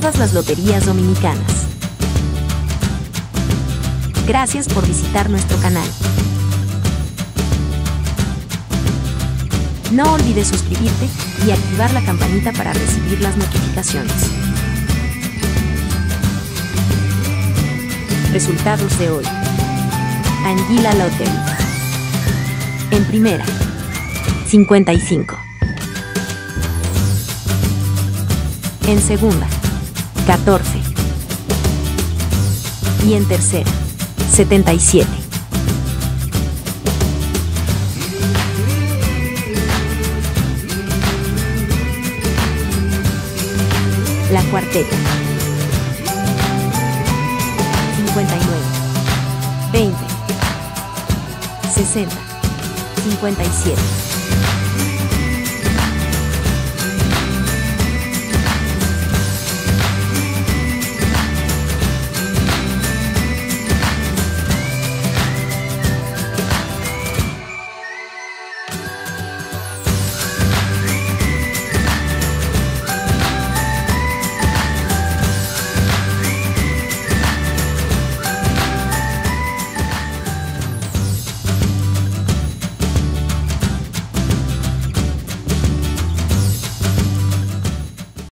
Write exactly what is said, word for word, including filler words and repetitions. Todas las Loterías Dominicanas. Gracias por visitar nuestro canal. No olvides suscribirte y activar la campanita para recibir las notificaciones. Resultados de hoy. Anguilla Lottery. En primera, cincuenta y cinco. En segunda, catorce. Y en tercera, setenta y siete. La Cuarteta. cincuenta y nueve. veinte. sesenta. cincuenta y siete.